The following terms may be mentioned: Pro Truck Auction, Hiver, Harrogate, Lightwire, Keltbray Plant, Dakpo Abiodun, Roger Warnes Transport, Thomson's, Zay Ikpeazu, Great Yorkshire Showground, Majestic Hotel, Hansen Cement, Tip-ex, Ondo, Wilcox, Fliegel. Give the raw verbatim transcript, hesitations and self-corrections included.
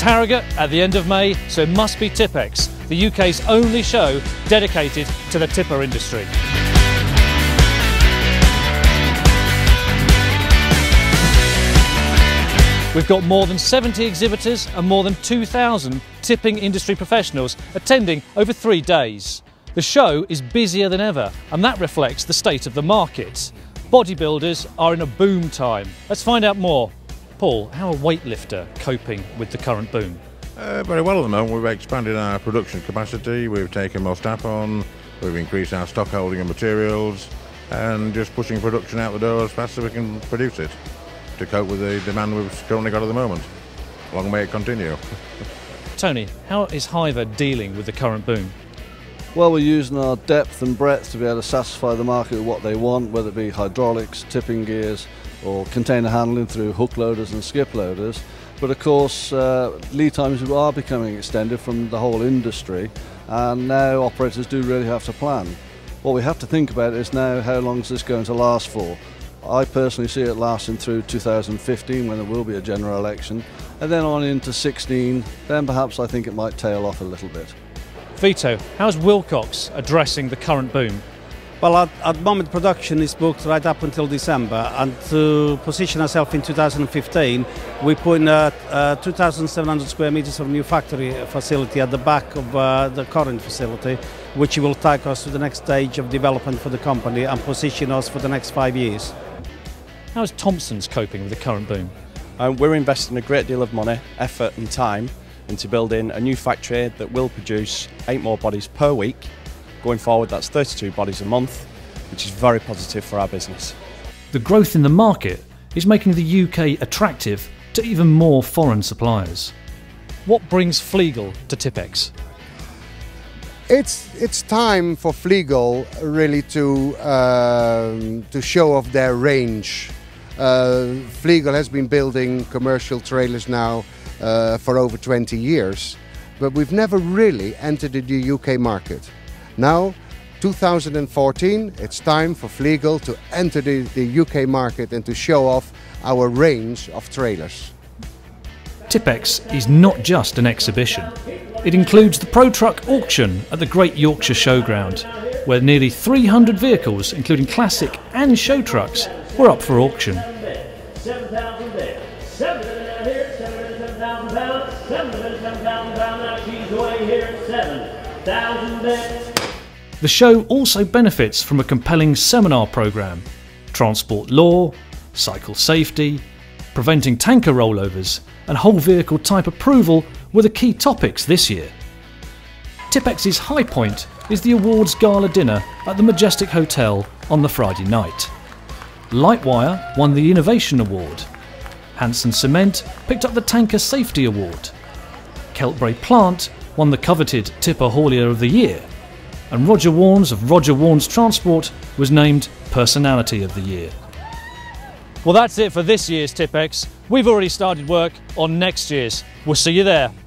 leaves Harrogate at the end of May, so it must be Tip-ex, the U K's only show dedicated to the tipper industry. We've got more than seventy exhibitors and more than two thousand tipping industry professionals attending over three days. The show is busier than ever, and that reflects the state of the market. Bodybuilders are in a boom time. Let's find out more. Paul, how are weightlifter coping with the current boom? Uh, very well at the moment. We've expanded our production capacity, we've taken more staff on, we've increased our stock holding of materials, and just pushing production out the door as fast as we can produce it, to cope with the demand we've currently got at the moment. Long may it continue. Tony, how is Hiver dealing with the current boom? Well, we're using our depth and breadth to be able to satisfy the market with what they want, whether it be hydraulics, tipping gears, or container handling through hook loaders and skip loaders. But of course, uh, lead times are becoming extended from the whole industry, and now operators do really have to plan. What we have to think about is now how long is this going to last for. I personally see it lasting through two thousand fifteen, when there will be a general election, and then on into sixteen, then perhaps I think it might tail off a little bit. Vito, how's Wilcox addressing the current boom? Well, at, at the moment production is booked right up until December, and to position ourselves in two thousand fifteen, we put in uh, uh, two thousand seven hundred square metres of new factory facility at the back of uh, the current facility, which will take us to the next stage of development for the company and position us for the next five years. How is Thomson's coping with the current boom? Um, we're investing a great deal of money, effort and time into building a new factory that will produce eight more bodies per week. Going forward, that's thirty-two bodies a month, which is very positive for our business. The growth in the market is making the U K attractive to even more foreign suppliers. What brings Fliegel to Tip-ex? It's, it's time for Fliegel really to, um, to show off their range. Uh, Fliegel has been building commercial trailers now Uh, for over twenty years, but we've never really entered the U K market. Now, two thousand fourteen, it's time for Fliegel to enter the, the U K market and to show off our range of trailers. Tip-ex is not just an exhibition. It includes the Pro Truck Auction at the Great Yorkshire Showground, where nearly three hundred vehicles, including classic and show trucks, were up for auction. The show also benefits from a compelling seminar programme: transport law, cycle safety, preventing tanker rollovers, and whole vehicle type approval were the key topics this year. Tip-ex's high point is the awards gala dinner at the Majestic Hotel on the Friday night. Lightwire won the Innovation Award. Hansen Cement picked up the Tanker Safety Award. Keltbray Plant won the coveted Tipper Haulier of the Year, and Roger Warnes of Roger Warnes Transport was named Personality of the Year. Well, that's it for this year's Tip-ex. We've already started work on next year's. We'll see you there.